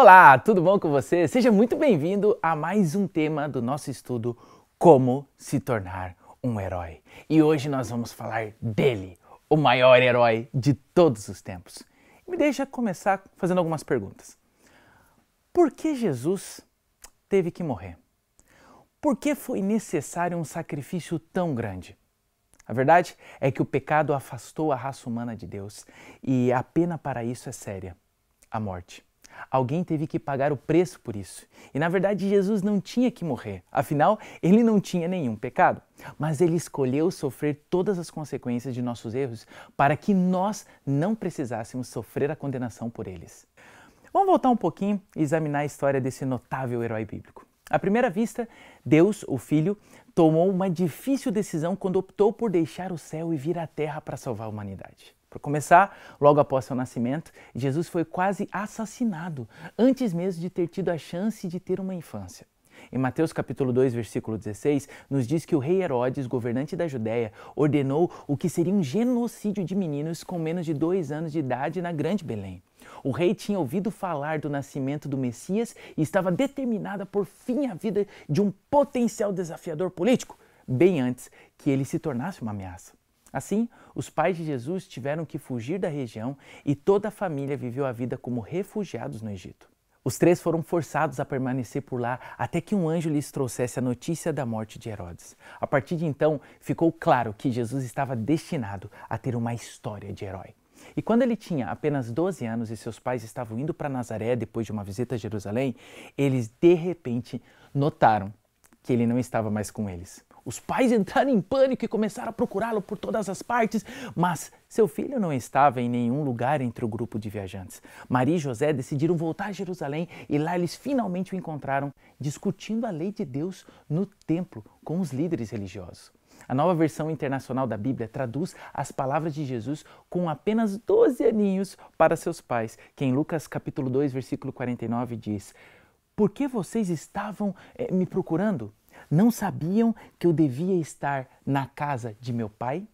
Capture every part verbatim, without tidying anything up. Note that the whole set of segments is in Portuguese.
Olá, tudo bom com você? Seja muito bem-vindo a mais um tema do nosso estudo Como se tornar um herói. E hoje nós vamos falar dele, o maior herói de todos os tempos. Me deixa começar fazendo algumas perguntas. Por que Jesus teve que morrer? Por que foi necessário um sacrifício tão grande? A verdade é que o pecado afastou a raça humana de Deus e a pena para isso é séria, a morte. Alguém teve que pagar o preço por isso. E na verdade Jesus não tinha que morrer, afinal ele não tinha nenhum pecado. Mas ele escolheu sofrer todas as consequências de nossos erros para que nós não precisássemos sofrer a condenação por eles. Vamos voltar um pouquinho e examinar a história desse notável herói bíblico. À primeira vista, Deus, o Filho, tomou uma difícil decisão quando optou por deixar o céu e vir à terra para salvar a humanidade. Para começar, logo após seu nascimento, Jesus foi quase assassinado, antes mesmo de ter tido a chance de ter uma infância. Em Mateus capítulo dois, versículo dezesseis, nos diz que o rei Herodes, governante da Judeia, ordenou o que seria um genocídio de meninos com menos de dois anos de idade na Grande Belém. O rei tinha ouvido falar do nascimento do Messias e estava determinada por fim à vida de um potencial desafiador político, bem antes que ele se tornasse uma ameaça. Assim, os pais de Jesus tiveram que fugir da região e toda a família viveu a vida como refugiados no Egito. Os três foram forçados a permanecer por lá até que um anjo lhes trouxesse a notícia da morte de Herodes. A partir de então, ficou claro que Jesus estava destinado a ter uma história de herói. E quando ele tinha apenas doze anos e seus pais estavam indo para Nazaré depois de uma visita a Jerusalém, eles de repente notaram que ele não estava mais com eles. Os pais entraram em pânico e começaram a procurá-lo por todas as partes, mas seu filho não estava em nenhum lugar entre o grupo de viajantes. Maria e José decidiram voltar a Jerusalém e lá eles finalmente o encontraram discutindo a lei de Deus no templo com os líderes religiosos. A nova versão internacional da Bíblia traduz as palavras de Jesus com apenas doze aninhos para seus pais, que em Lucas capítulo dois, versículo quarenta e nove diz: "Por que vocês estavam eh, me procurando? Não sabiam que eu devia estar na casa de meu pai?"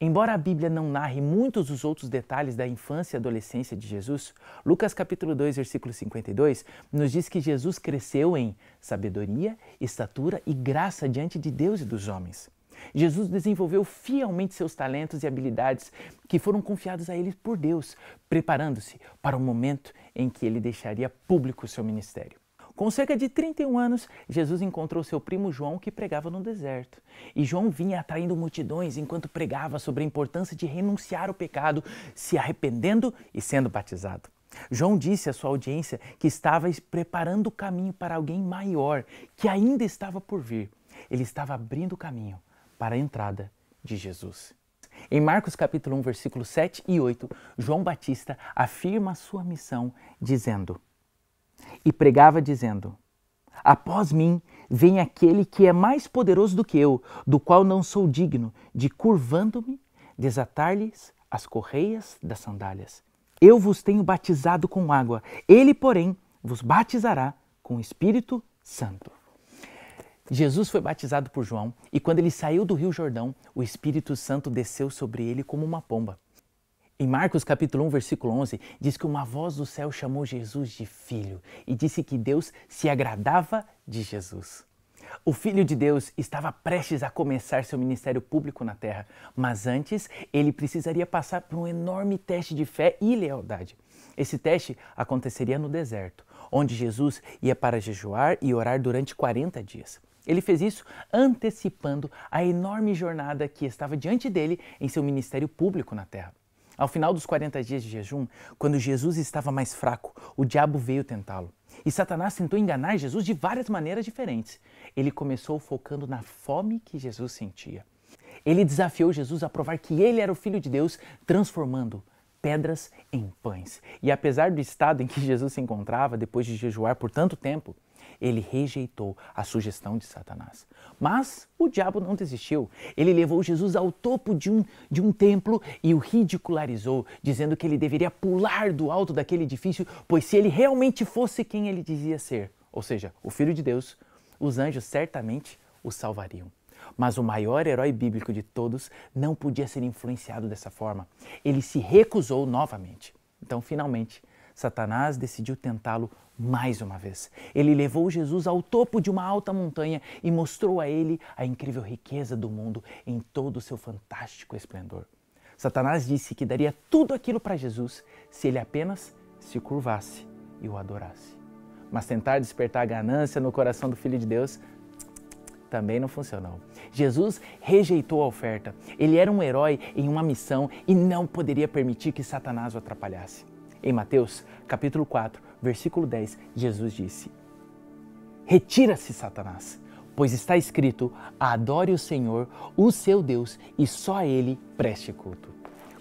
Embora a Bíblia não narre muitos dos outros detalhes da infância e adolescência de Jesus, Lucas capítulo dois, versículo cinquenta e dois, nos diz que Jesus cresceu em sabedoria, estatura e graça diante de Deus e dos homens. Jesus desenvolveu fielmente seus talentos e habilidades que foram confiados a ele por Deus, preparando-se para o momento em que ele deixaria público o seu ministério. Com cerca de trinta e um anos, Jesus encontrou seu primo João, que pregava no deserto. E João vinha atraindo multidões enquanto pregava sobre a importância de renunciar ao pecado, se arrependendo e sendo batizado. João disse à sua audiência que estava preparando o caminho para alguém maior, que ainda estava por vir. Ele estava abrindo o caminho para a entrada de Jesus. Em Marcos capítulo um, versículos sete e oito, João Batista afirma a sua missão dizendo: "E pregava dizendo: após mim vem aquele que é mais poderoso do que eu, do qual não sou digno de, curvando-me, desatar-lhes as correias das sandálias. Eu vos tenho batizado com água, ele, porém, vos batizará com o Espírito Santo." Jesus foi batizado por João e quando ele saiu do Rio Jordão, o Espírito Santo desceu sobre ele como uma pomba. Em Marcos capítulo um, versículo onze, diz que uma voz do céu chamou Jesus de filho e disse que Deus se agradava de Jesus. O Filho de Deus estava prestes a começar seu ministério público na terra, mas antes ele precisaria passar por um enorme teste de fé e lealdade. Esse teste aconteceria no deserto, onde Jesus ia para jejuar e orar durante quarenta dias. Ele fez isso antecipando a enorme jornada que estava diante dele em seu ministério público na terra. Ao final dos quarenta dias de jejum, quando Jesus estava mais fraco, o diabo veio tentá-lo. E Satanás tentou enganar Jesus de várias maneiras diferentes. Ele começou focando na fome que Jesus sentia. Ele desafiou Jesus a provar que ele era o Filho de Deus, transformando pedras em pães. E apesar do estado em que Jesus se encontrava depois de jejuar por tanto tempo, ele rejeitou a sugestão de Satanás. Mas o diabo não desistiu. Ele levou Jesus ao topo de um, de um templo e o ridicularizou, dizendo que ele deveria pular do alto daquele edifício, pois se ele realmente fosse quem ele dizia ser, ou seja, o Filho de Deus, os anjos certamente o salvariam. Mas o maior herói bíblico de todos não podia ser influenciado dessa forma. Ele se recusou novamente. Então, finalmente, Satanás decidiu tentá-lo mais uma vez. Ele levou Jesus ao topo de uma alta montanha e mostrou a ele a incrível riqueza do mundo em todo o seu fantástico esplendor. Satanás disse que daria tudo aquilo para Jesus se ele apenas se curvasse e o adorasse. Mas tentar despertar a ganância no coração do Filho de Deus também não funcionou. Jesus rejeitou a oferta. Ele era um herói em uma missão e não poderia permitir que Satanás o atrapalhasse. Em Mateus, capítulo quatro, versículo dez, Jesus disse: "Retira-se, Satanás, pois está escrito: adore o Senhor, o seu Deus, e só a ele preste culto."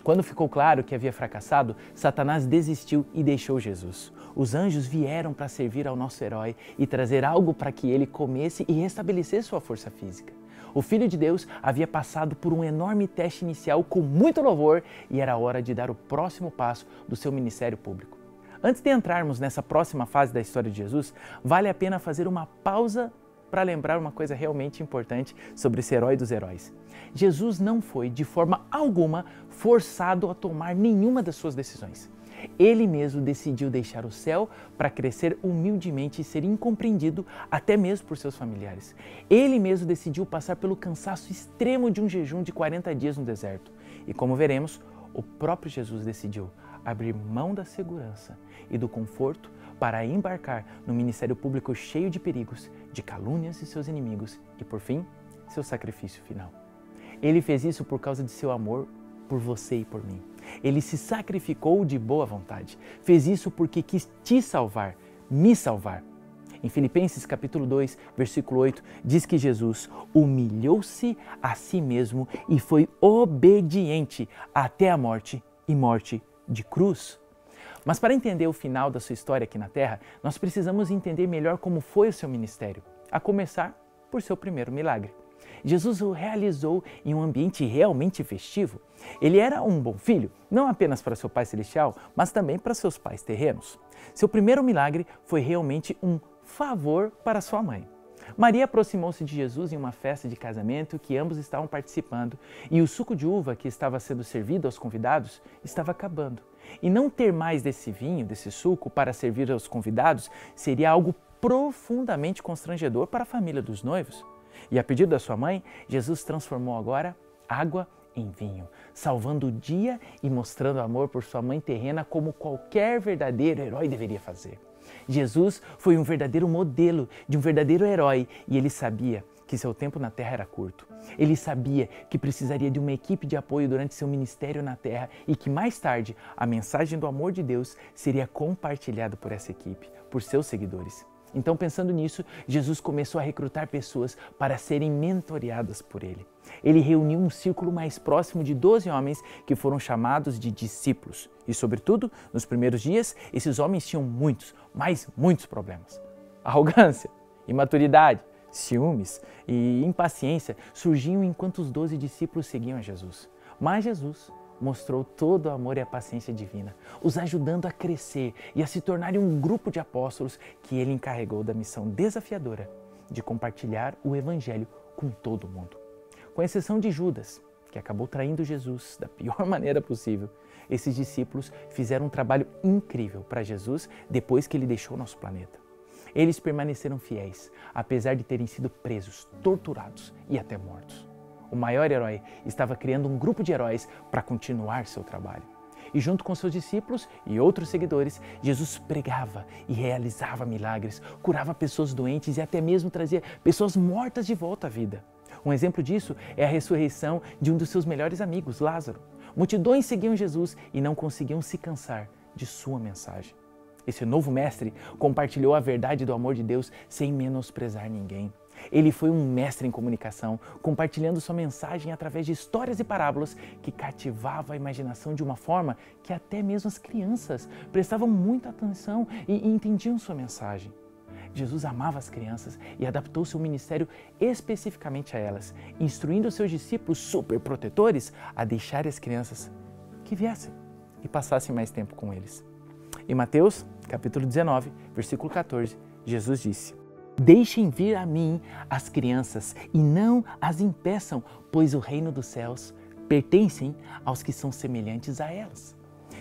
Quando ficou claro que havia fracassado, Satanás desistiu e deixou Jesus. Os anjos vieram para servir ao nosso herói e trazer algo para que ele comesse e restabelecer sua força física. O Filho de Deus havia passado por um enorme teste inicial com muito louvor e era hora de dar o próximo passo do seu ministério público. Antes de entrarmos nessa próxima fase da história de Jesus, vale a pena fazer uma pausa para lembrar uma coisa realmente importante sobre esse herói dos heróis. Jesus não foi, de forma alguma, forçado a tomar nenhuma das suas decisões. Ele mesmo decidiu deixar o céu para crescer humildemente e ser incompreendido até mesmo por seus familiares. Ele mesmo decidiu passar pelo cansaço extremo de um jejum de quarenta dias no deserto. E como veremos, o próprio Jesus decidiu abrir mão da segurança e do conforto para embarcar no ministério público cheio de perigos, de calúnias de seus inimigos e, por fim, seu sacrifício final. Ele fez isso por causa de seu amor por você e por mim. Ele se sacrificou de boa vontade. Fez isso porque quis te salvar, me salvar. Em Filipenses capítulo dois, versículo oito, diz que Jesus humilhou-se a si mesmo e foi obediente até a morte e morte de cruz. Mas para entender o final da sua história aqui na Terra, nós precisamos entender melhor como foi o seu ministério, a começar por seu primeiro milagre. Jesus o realizou em um ambiente realmente festivo. Ele era um bom filho, não apenas para seu Pai Celestial, mas também para seus pais terrenos. Seu primeiro milagre foi realmente um favor para sua mãe. Maria aproximou-se de Jesus em uma festa de casamento que ambos estavam participando e o suco de uva que estava sendo servido aos convidados estava acabando. E não ter mais desse vinho, desse suco, para servir aos convidados seria algo profundamente constrangedor para a família dos noivos. E a pedido da sua mãe, Jesus transformou agora água em vinho, salvando o dia e mostrando amor por sua mãe terrena como qualquer verdadeiro herói deveria fazer. Jesus foi um verdadeiro modelo de um verdadeiro herói e ele sabia que seu tempo na Terra era curto. Ele sabia que precisaria de uma equipe de apoio durante seu ministério na Terra e que mais tarde a mensagem do amor de Deus seria compartilhada por essa equipe, por seus seguidores. Então, pensando nisso, Jesus começou a recrutar pessoas para serem mentoreadas por ele. Ele reuniu um círculo mais próximo de doze homens que foram chamados de discípulos. E, sobretudo, nos primeiros dias, esses homens tinham muitos, mas muitos problemas. Arrogância, imaturidade, ciúmes e impaciência surgiam enquanto os doze discípulos seguiam a Jesus. Mas Jesus mostrou todo o amor e a paciência divina, os ajudando a crescer e a se tornarem um grupo de apóstolos que ele encarregou da missão desafiadora de compartilhar o Evangelho com todo mundo. Com exceção de Judas, que acabou traindo Jesus da pior maneira possível, esses discípulos fizeram um trabalho incrível para Jesus depois que ele deixou nosso planeta. Eles permaneceram fiéis, apesar de terem sido presos, torturados e até mortos. O maior herói estava criando um grupo de heróis para continuar seu trabalho. E junto com seus discípulos e outros seguidores, Jesus pregava e realizava milagres, curava pessoas doentes e até mesmo trazia pessoas mortas de volta à vida. Um exemplo disso é a ressurreição de um dos seus melhores amigos, Lázaro. Multidões seguiam Jesus e não conseguiam se cansar de sua mensagem. Esse novo mestre compartilhou a verdade do amor de Deus sem menosprezar ninguém. Ele foi um mestre em comunicação, compartilhando sua mensagem através de histórias e parábolas que cativava a imaginação de uma forma que até mesmo as crianças prestavam muita atenção e entendiam sua mensagem. Jesus amava as crianças e adaptou seu ministério especificamente a elas, instruindo seus discípulos superprotetores a deixarem as crianças que viessem e passassem mais tempo com eles. Em Mateus, capítulo dezenove, versículo quatorze, Jesus disse: "Deixem vir a mim as crianças e não as impeçam, pois o reino dos céus pertence aos que são semelhantes a elas."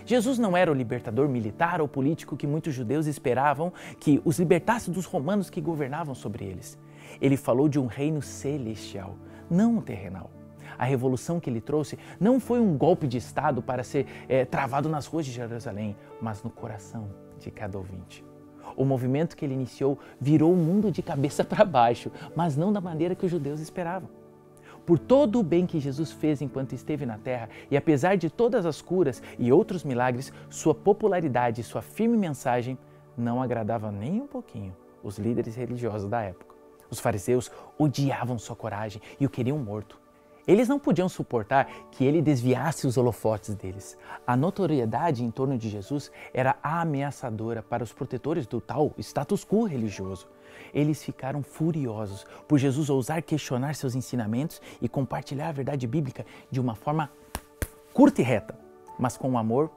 Jesus não era o libertador militar ou político que muitos judeus esperavam que os libertasse dos romanos que governavam sobre eles. Ele falou de um reino celestial, não terrenal. A revolução que ele trouxe não foi um golpe de Estado para ser é, travado nas ruas de Jerusalém, mas no coração de cada ouvinte. O movimento que ele iniciou virou o mundo de cabeça para baixo, mas não da maneira que os judeus esperavam. Por todo o bem que Jesus fez enquanto esteve na terra e apesar de todas as curas e outros milagres, sua popularidade e sua firme mensagem não agradava nem um pouquinho os líderes religiosos da época. Os fariseus odiavam sua coragem e o queriam morto. Eles não podiam suportar que ele desviasse os holofotes deles. A notoriedade em torno de Jesus era ameaçadora para os protetores do tal status quo religioso. Eles ficaram furiosos por Jesus ousar questionar seus ensinamentos e compartilhar a verdade bíblica de uma forma curta e reta, mas com um amor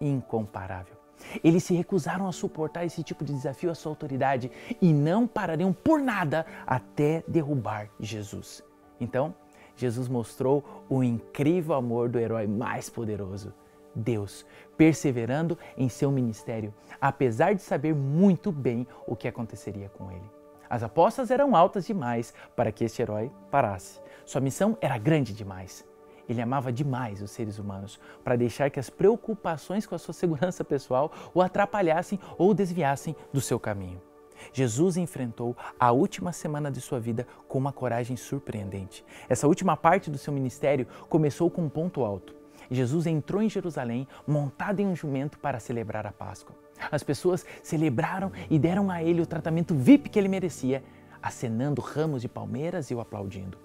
incomparável. Eles se recusaram a suportar esse tipo de desafio à sua autoridade e não parariam por nada até derrubar Jesus. Então, Jesus mostrou o incrível amor do herói mais poderoso, Deus, perseverando em seu ministério, apesar de saber muito bem o que aconteceria com ele. As apostas eram altas demais para que este herói parasse. Sua missão era grande demais. Ele amava demais os seres humanos para deixar que as preocupações com a sua segurança pessoal o atrapalhassem ou desviassem do seu caminho. Jesus enfrentou a última semana de sua vida com uma coragem surpreendente. Essa última parte do seu ministério começou com um ponto alto. Jesus entrou em Jerusalém montado em um jumento para celebrar a Páscoa. As pessoas celebraram e deram a ele o tratamento V I P que ele merecia, acenando ramos de palmeiras e o aplaudindo.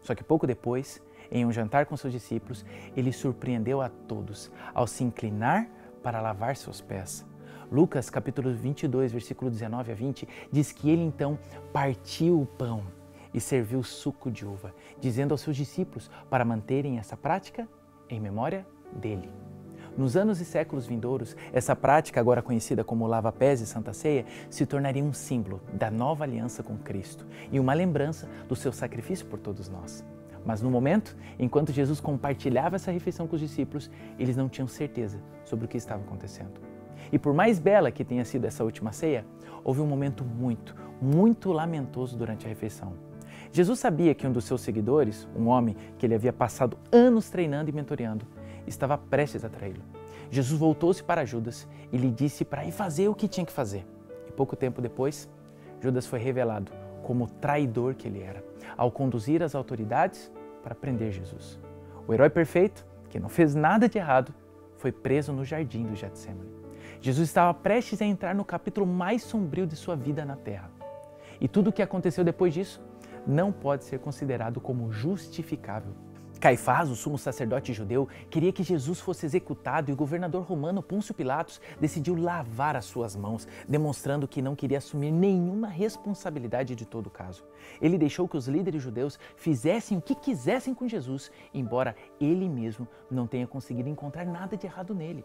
Só que pouco depois, em um jantar com seus discípulos, ele surpreendeu a todos ao se inclinar para lavar seus pés. Lucas capítulo vinte e dois, versículo dezenove a vinte, diz que ele então partiu o pão e serviu suco de uva, dizendo aos seus discípulos para manterem essa prática em memória dele. Nos anos e séculos vindouros, essa prática, agora conhecida como lava-pés e Santa Ceia, se tornaria um símbolo da nova aliança com Cristo e uma lembrança do seu sacrifício por todos nós. Mas no momento, enquanto Jesus compartilhava essa refeição com os discípulos, eles não tinham certeza sobre o que estava acontecendo. E por mais bela que tenha sido essa última ceia, houve um momento muito, muito lamentoso durante a refeição. Jesus sabia que um dos seus seguidores, um homem que ele havia passado anos treinando e mentoreando, estava prestes a traí-lo. Jesus voltou-se para Judas e lhe disse para ir fazer o que tinha que fazer. E pouco tempo depois, Judas foi revelado como o traidor que ele era, ao conduzir as autoridades para prender Jesus. O herói perfeito, que não fez nada de errado, foi preso no jardim do Getsêmani. Jesus estava prestes a entrar no capítulo mais sombrio de sua vida na Terra. E tudo o que aconteceu depois disso não pode ser considerado como justificável. Caifás, o sumo sacerdote judeu, queria que Jesus fosse executado e o governador romano Pôncio Pilatos decidiu lavar as suas mãos, demonstrando que não queria assumir nenhuma responsabilidade de todo o caso. Ele deixou que os líderes judeus fizessem o que quisessem com Jesus, embora ele mesmo não tenha conseguido encontrar nada de errado nele.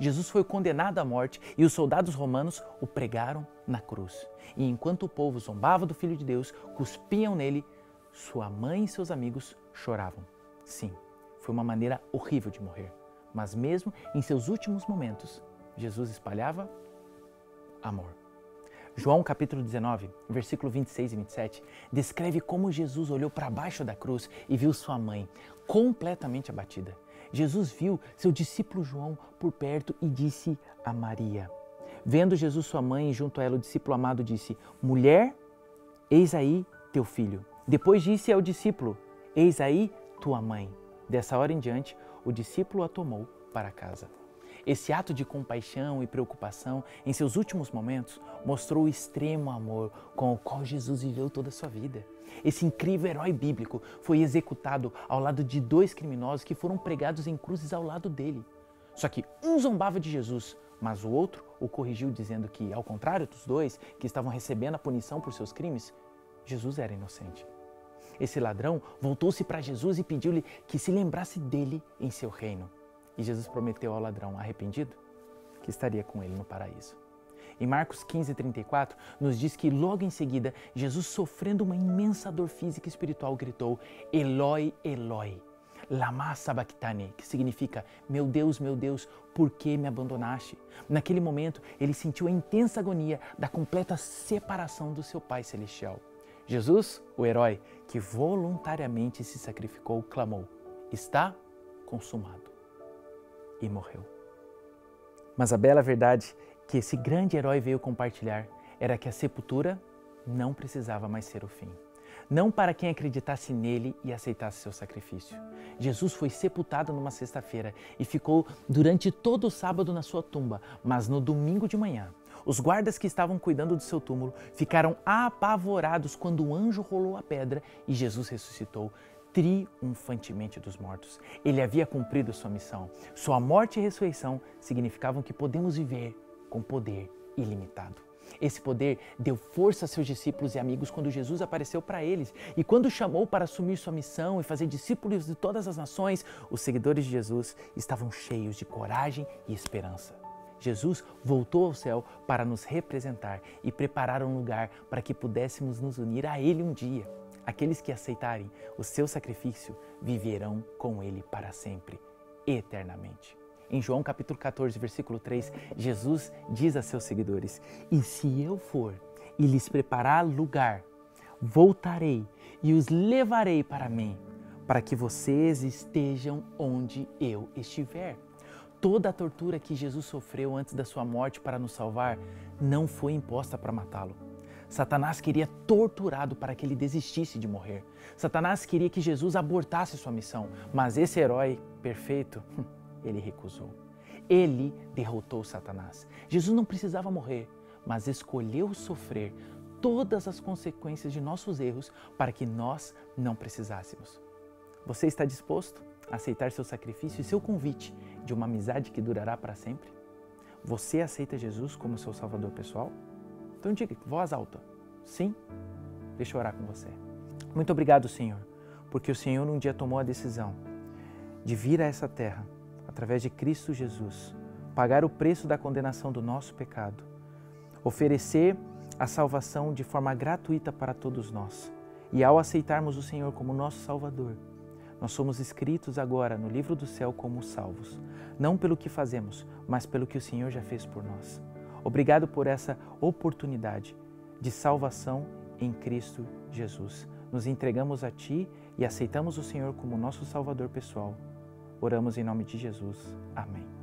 Jesus foi condenado à morte e os soldados romanos o pregaram na cruz. E enquanto o povo zombava do Filho de Deus, cuspiam nele, sua mãe e seus amigos choravam. Sim, foi uma maneira horrível de morrer. Mas mesmo em seus últimos momentos, Jesus espalhava amor. João capítulo dezenove, versículo vinte e seis e vinte e sete, descreve como Jesus olhou para baixo da cruz e viu sua mãe completamente abatida. Jesus viu seu discípulo João por perto e disse a Maria. Vendo Jesus sua mãe e junto a ela o discípulo amado disse, mulher, eis aí teu filho. Depois disse ao discípulo, eis aí tua mãe. Dessa hora em diante, o discípulo a tomou para casa. Esse ato de compaixão e preocupação em seus últimos momentos mostrou o extremo amor com o qual Jesus viveu toda a sua vida. Esse incrível herói bíblico foi executado ao lado de dois criminosos que foram pregados em cruzes ao lado dele. Só que um zombava de Jesus, mas o outro o corrigiu dizendo que, ao contrário dos dois que estavam recebendo a punição por seus crimes, Jesus era inocente. Esse ladrão voltou-se para Jesus e pediu-lhe que se lembrasse dele em seu reino. E Jesus prometeu ao ladrão arrependido que estaria com ele no paraíso. Em Marcos quinze, trinta e quatro, nos diz que logo em seguida, Jesus, sofrendo uma imensa dor física e espiritual, gritou, Eloi, Eloi, Lama sabachthani, que significa, meu Deus, meu Deus, por que me abandonaste? Naquele momento, ele sentiu a intensa agonia da completa separação do seu Pai Celestial. Jesus, o herói, que voluntariamente se sacrificou, clamou, está consumado, e morreu. Mas a bela verdade que esse grande herói veio compartilhar era que a sepultura não precisava mais ser o fim. Não para quem acreditasse nele e aceitasse seu sacrifício. Jesus foi sepultado numa sexta-feira e ficou durante todo o sábado na sua tumba, mas no domingo de manhã, os guardas que estavam cuidando do seu túmulo ficaram apavorados quando o anjo rolou a pedra e Jesus ressuscitou triunfantemente dos mortos. Ele havia cumprido sua missão. Sua morte e ressurreição significavam que podemos viver com poder ilimitado. Esse poder deu força a seus discípulos e amigos quando Jesus apareceu para eles. E quando chamou para assumir sua missão e fazer discípulos de todas as nações, os seguidores de Jesus estavam cheios de coragem e esperança. Jesus voltou ao céu para nos representar e preparar um lugar para que pudéssemos nos unir a Ele um dia. Aqueles que aceitarem o seu sacrifício viverão com Ele para sempre, eternamente. Em João capítulo quatorze, versículo três, Jesus diz a seus seguidores, e se eu for e lhes preparar lugar, voltarei e os levarei para mim, para que vocês estejam onde eu estiver. Toda a tortura que Jesus sofreu antes da sua morte para nos salvar não foi imposta para matá-lo. Satanás queria torturá-lo para que ele desistisse de morrer. Satanás queria que Jesus abortasse sua missão, mas esse herói perfeito... Ele recusou. Ele derrotou Satanás. Jesus não precisava morrer, mas escolheu sofrer todas as consequências de nossos erros para que nós não precisássemos. Você está disposto a aceitar seu sacrifício e seu convite de uma amizade que durará para sempre? Você aceita Jesus como seu salvador pessoal? Então diga, voz alta, sim? Deixa eu orar com você. Muito obrigado, Senhor, porque o Senhor um dia tomou a decisão de vir a essa terra através de Cristo Jesus, pagar o preço da condenação do nosso pecado, oferecer a salvação de forma gratuita para todos nós. E ao aceitarmos o Senhor como nosso Salvador, nós somos escritos agora no livro do céu como salvos, não pelo que fazemos, mas pelo que o Senhor já fez por nós. Obrigado por essa oportunidade de salvação em Cristo Jesus. Nos entregamos a Ti e aceitamos o Senhor como nosso Salvador pessoal. Oramos em nome de Jesus. Amém.